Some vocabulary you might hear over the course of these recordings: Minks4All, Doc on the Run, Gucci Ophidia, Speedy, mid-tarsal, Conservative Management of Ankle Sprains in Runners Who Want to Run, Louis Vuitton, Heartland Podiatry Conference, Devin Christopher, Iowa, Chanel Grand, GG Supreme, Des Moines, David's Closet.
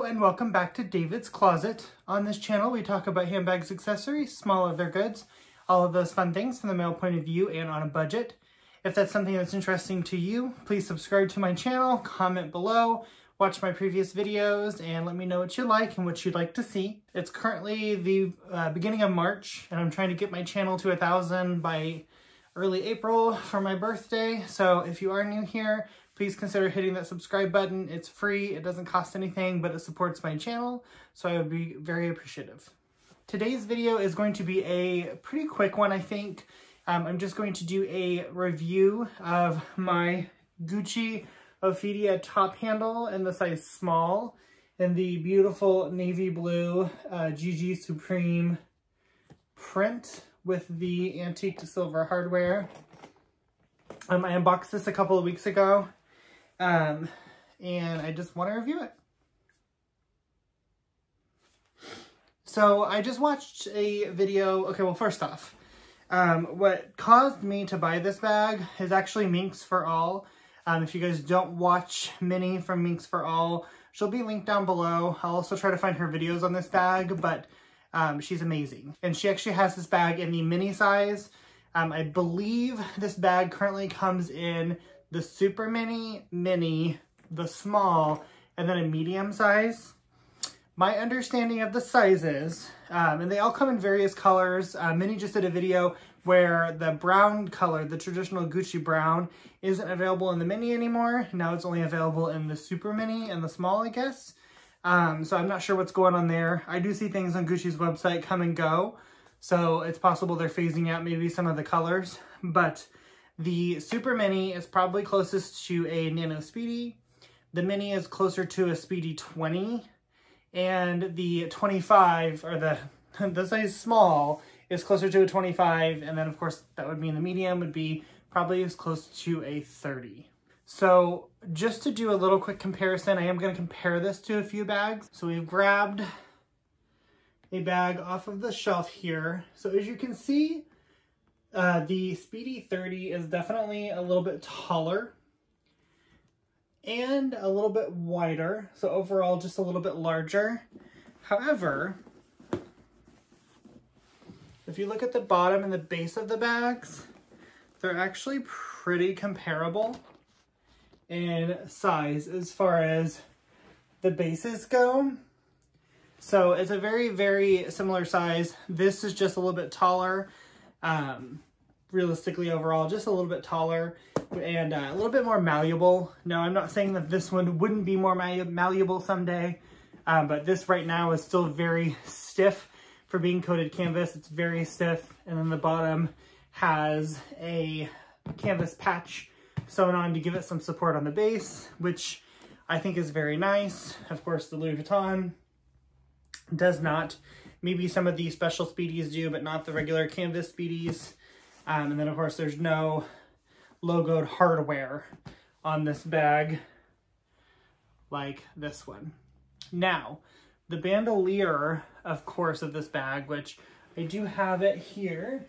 Hello and welcome back to David's Closet. On this channel we talk about handbags, accessories, small leather goods, all of those fun things from the male point of view and on a budget. If that's something that's interesting to you, please subscribe to my channel, comment below, watch my previous videos, and let me know what you like and what you'd like to see. It's currently the beginning of March and I'm trying to get my channel to 1,000 by early April for my birthday, so if you are new here, please consider hitting that subscribe button. It's free, it doesn't cost anything, but it supports my channel, so I would be very appreciative. Today's video is going to be a pretty quick one, I think. I'm just going to do a review of my Gucci Ophidia top handle in the size small and the beautiful navy blue GG Supreme print with the antique silver hardware. I unboxed this a couple of weeks ago. And I just want to review it. So I just watched a video. Okay, well, first off, what caused me to buy this bag is actually Minks4All. If you guys don't watch Minnie from Minks4All, she'll be linked down below. I'll also try to find her videos on this bag, but she's amazing. And she actually has this bag in the mini size. I believe this bag currently comes in the super mini, the small, and then a medium size. My understanding of the sizes, and they all come in various colors. Minnie just did a video where the brown color, the traditional Gucci brown, isn't available in the mini anymore. Now it's only available in the super mini and the small, I guess. So I'm not sure what's going on there. I do see things on Gucci's website come and go, so it's possible they're phasing out maybe some of the colors, but the super mini is probably closest to a nano Speedy. The mini is closer to a Speedy 20, and the 25, or the size small, is closer to a 25, and then of course that would mean the medium would be probably as close to a 30. So just to do a little quick comparison, I am going to compare this to a few bags. So we've grabbed a bag off of the shelf here. So as you can see, the Speedy 30 is definitely a little bit taller and a little bit wider. So overall, just a little bit larger. However, if you look at the bottom and the base of the bags, they're actually pretty comparable in size as far as the bases go. So it's a very, very similar size. This is just a little bit taller. Realistically overall, just a little bit taller and a little bit more malleable. Now, I'm not saying that this one wouldn't be more malleable someday, but this right now is still very stiff for being coated canvas. It's very stiff. And then the bottom has a canvas patch sewn on to give it some support on the base, which I think is very nice. Of course, the Louis Vuitton does not. Maybe some of the special Speedies do, but not the regular canvas Speedies. And then of course there's no logoed hardware on this bag like this one. Now, the bandolier, of course, of this bag, which I do have it here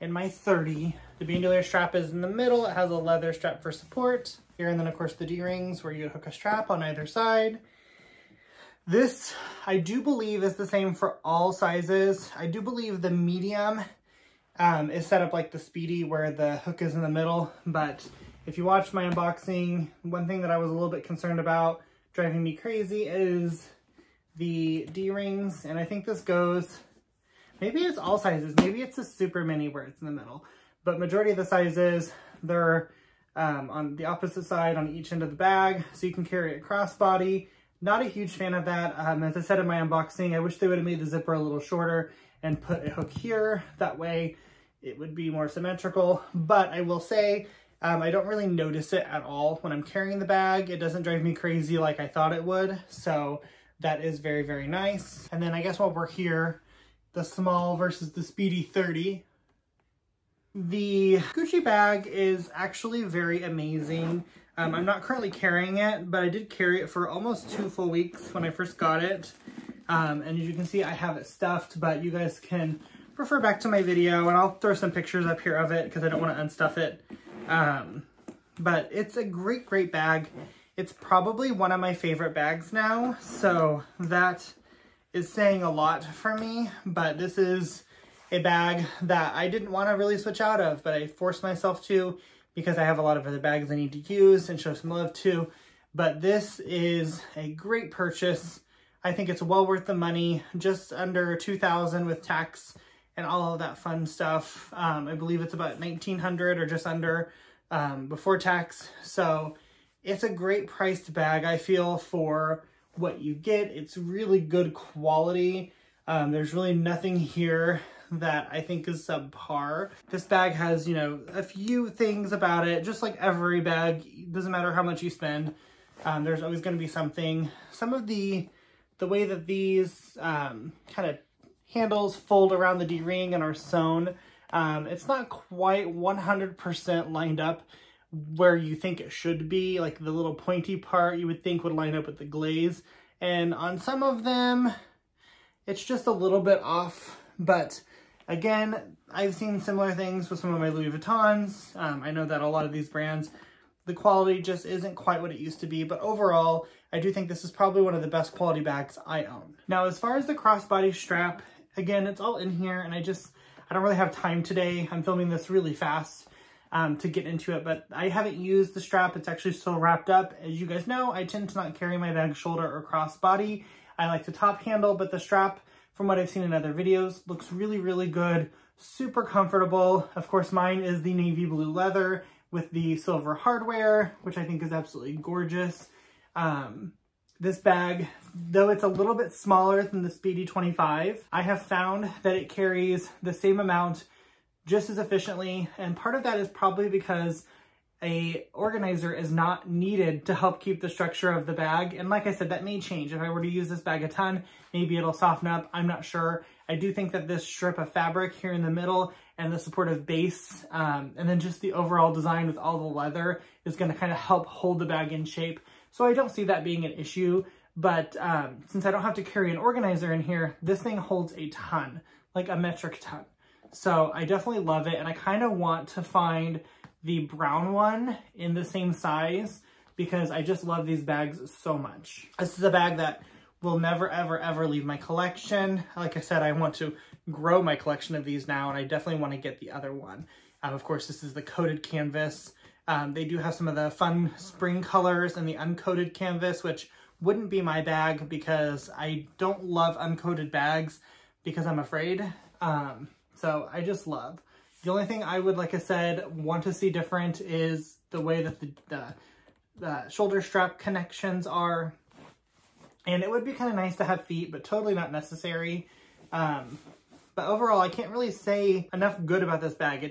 in my 30. The bandolier strap is in the middle. It has a leather strap for support here. And then of course the D-rings where you hook a strap on either side. This, I do believe, is the same for all sizes. I do believe the medium is set up like the Speedy where the hook is in the middle, but if you watch my unboxing, one thing that I was a little bit concerned about driving me crazy is the D-rings, and I think this goes, maybe it's all sizes, maybe it's a super mini where it's in the middle, but majority of the sizes, they're on the opposite side on each end of the bag, so you can carry a crossbody. Not a huge fan of that. As I said in my unboxing, I wish they would have made the zipper a little shorter and put a hook here. That way it would be more symmetrical. But I will say, I don't really notice it at all when I'm carrying the bag. It doesn't drive me crazy like I thought it would. So that is very, very nice. And then I guess while we're here, the small versus the Speedy 30. The Gucci bag is actually very amazing. I'm not currently carrying it, but I did carry it for almost 2 full weeks when I first got it. And as you can see, I have it stuffed, but you guys can refer back to my video and I'll throw some pictures up here of it because I don't want to unstuff it. But it's a great, great bag. It's probably one of my favorite bags now, so that is saying a lot for me, but this is a bag that I didn't want to really switch out of, but I forced myself to because I have a lot of other bags I need to use and show some love to. But this is a great purchase. I think it's well worth the money, just under $2,000 with tax and all of that fun stuff. I believe it's about $1,900 or just under before tax. So it's a great priced bag, I feel, for what you get. It's really good quality. There's really nothing here that I think is subpar. This bag has, you know, a few things about it, just like every bag. It doesn't matter how much you spend. There's always going to be something. Some of the way that these kind of handles fold around the D-ring and are sewn, it's not quite 100% lined up where you think it should be. Like the little pointy part you would think would line up with the glaze. And on some of them, it's just a little bit off. But again, I've seen similar things with some of my Louis Vuittons. I know that a lot of these brands, the quality just isn't quite what it used to be, but overall, I do think this is probably one of the best quality bags I own. Now, as far as the crossbody strap, again, it's all in here, and I don't really have time today. I'm filming this really fast to get into it, but I haven't used the strap. It's actually still wrapped up. As you guys know, I tend to not carry my bag shoulder or crossbody. I like the top handle, but the strap, from what I've seen in other videos, looks really, really good, super comfortable. Of course, mine is the navy blue leather with the silver hardware, which I think is absolutely gorgeous. This bag, though it's a little bit smaller than the Speedy 25, I have found that it carries the same amount just as efficiently, and part of that is probably because a organizer is not needed to help keep the structure of the bag, and like I said, that may change. If I were to use this bag a ton, maybe it'll soften up, I'm not sure. I do think that this strip of fabric here in the middle and the supportive base, and then just the overall design with all the leather is going to kind of help hold the bag in shape. So I don't see that being an issue, but since I don't have to carry an organizer in here, this thing holds a ton, like a metric ton. So I definitely love it, and I kind of want to find the brown one in the same size because I just love these bags so much. This is a bag that will never, ever, ever leave my collection. Like I said, I want to grow my collection of these now, and I definitely want to get the other one. Of course, this is the coated canvas. They do have some of the fun spring colors and the uncoated canvas, which wouldn't be my bag because I don't love uncoated bags because I'm afraid. So I just love. The only thing I would, like I said, want to see different is the way that the shoulder strap connections are. And it would be kind of nice to have feet, but totally not necessary. But overall, I can't really say enough good about this bag.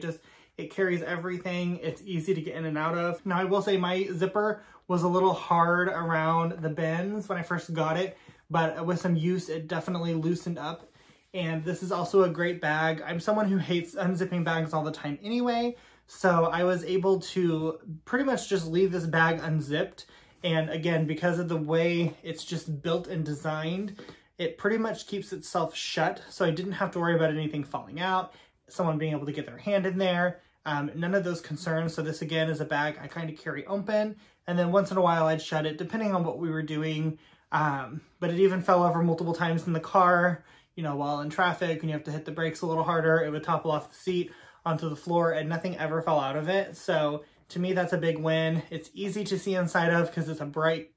It carries everything. It's easy to get in and out of. Now, I will say my zipper was a little hard around the bends when I first got it, but with some use, it definitely loosened up. And this is also a great bag. I'm someone who hates unzipping bags all the time anyway, so I was able to pretty much just leave this bag unzipped. And again, because of the way it's just built and designed, it pretty much keeps itself shut. So I didn't have to worry about anything falling out, someone being able to get their hand in there, none of those concerns. So this again is a bag I kind of carry open. And then once in a while I'd shut it depending on what we were doing. But it even fell over multiple times in the car, you know, while in traffic and you have to hit the brakes a little harder, it would topple off the seat onto the floor and nothing ever fell out of it. So to me, that's a big win. It's easy to see inside of because it's a bright,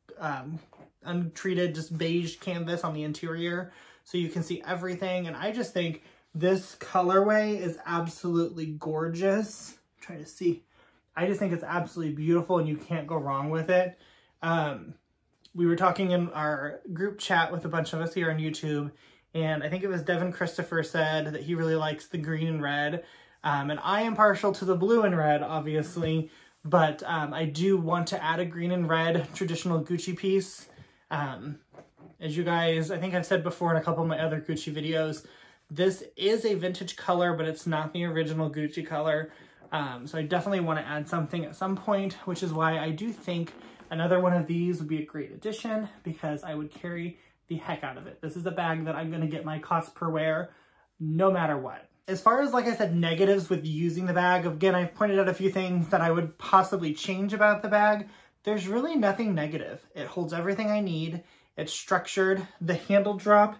untreated, just beige canvas on the interior. So you can see everything. And I just think this colorway is absolutely gorgeous. I'm trying to see. I just think it's absolutely beautiful and you can't go wrong with it. We were talking in our group chat with a bunch of us here on YouTube. And I think it was Devin Christopher said that he really likes the green and red. And I am partial to the blue and red, obviously, but I do want to add a green and red traditional Gucci piece. As you guys, I think I've said before in a couple of my other Gucci videos, this is a vintage color, but it's not the original Gucci color. So I definitely want to add something at some point, which is why I do think another one of these would be a great addition because I would carry the heck out of it. This is a bag that I'm going to get my cost per wear no matter what. As far as, like I said, negatives with using the bag, again, I've pointed out a few things that I would possibly change about the bag. There's really nothing negative. It holds everything I need. It's structured. The handle drop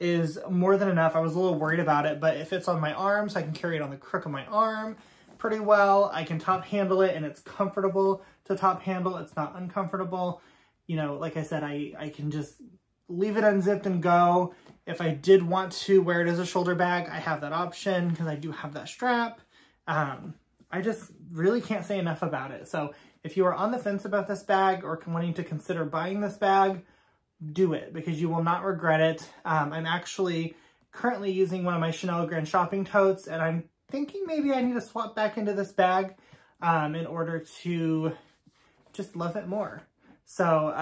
is more than enough. I was a little worried about it, but it fits on my arm, so I can carry it on the crook of my arm pretty well. I can top handle it, and it's comfortable to top handle. It's not uncomfortable. You know, like I said, I can just leave it unzipped and go. If I did want to wear it as a shoulder bag, I have that option because I do have that strap. I just really can't say enough about it. So if you are on the fence about this bag or wanting to consider buying this bag, do it because you will not regret it. I'm actually currently using one of my Chanel Grand shopping totes, and I'm thinking maybe I need to swap back into this bag in order to just love it more. So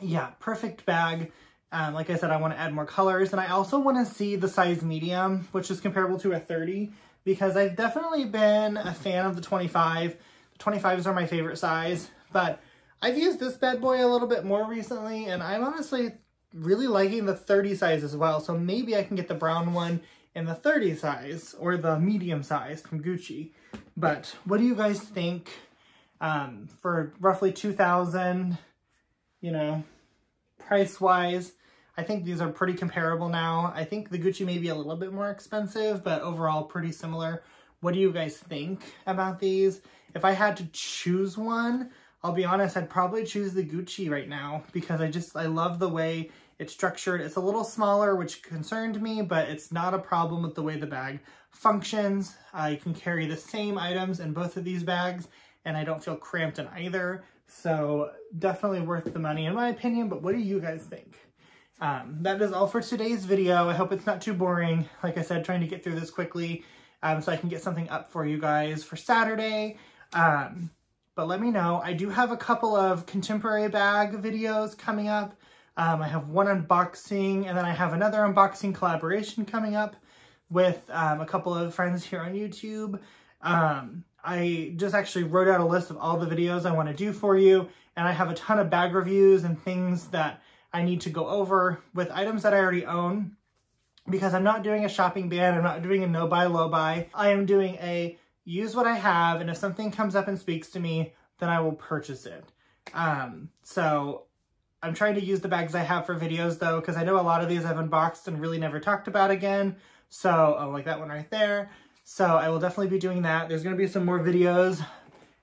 yeah, perfect bag. Like I said, I want to add more colors, and I also want to see the size medium, which is comparable to a 30, because I've definitely been a fan of the 25. The 25s are my favorite size, but I've used this bad boy a little bit more recently, and I'm honestly really liking the 30 size as well. So maybe I can get the brown one in the 30 size or the medium size from Gucci. But what do you guys think? For roughly $2,000, you know, price-wise, I think these are pretty comparable now. I think the Gucci may be a little bit more expensive, but overall pretty similar. What do you guys think about these? If I had to choose one, I'll be honest, I'd probably choose the Gucci right now because I love the way it's structured. It's a little smaller, which concerned me, but it's not a problem with the way the bag functions. I can carry the same items in both of these bags, and I don't feel cramped in either. So definitely worth the money in my opinion, but what do you guys think? That is all for today's video. I hope it's not too boring. Like I said, trying to get through this quickly so I can get something up for you guys for Saturday. But let me know. I do have a couple of contemporary bag videos coming up. I have one unboxing, and then I have another unboxing collaboration coming up with a couple of friends here on YouTube. I just actually wrote out a list of all the videos I want to do for you, and I have a ton of bag reviews and things that I need to go over with items that I already own, because I'm not doing a shopping ban, I'm not doing a no buy, low buy. I am doing a use what I have, and if something comes up and speaks to me, then I will purchase it. So I'm trying to use the bags I have for videos though, because I know a lot of these I've unboxed and really never talked about again. So like that one right there. So I will definitely be doing that. There's gonna be some more videos,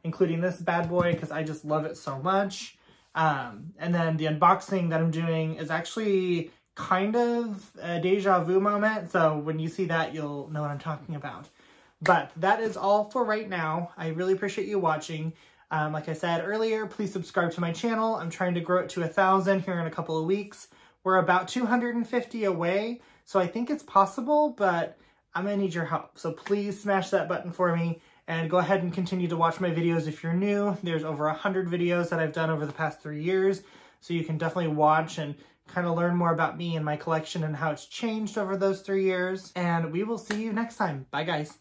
including this bad boy, because I just love it so much. And then the unboxing that I'm doing is actually kind of a deja vu moment. So when you see that, you'll know what I'm talking about. But that is all for right now. I really appreciate you watching. Like I said earlier, please subscribe to my channel. I'm trying to grow it to 1,000 here in a couple of weeks. We're about 250 away, so I think it's possible, but I'm gonna need your help. So please smash that button for me and go ahead and continue to watch my videos if you're new. There's over 100 videos that I've done over the past 3 years, so you can definitely watch and kind of learn more about me and my collection and how it's changed over those 3 years. And we will see you next time. Bye, guys.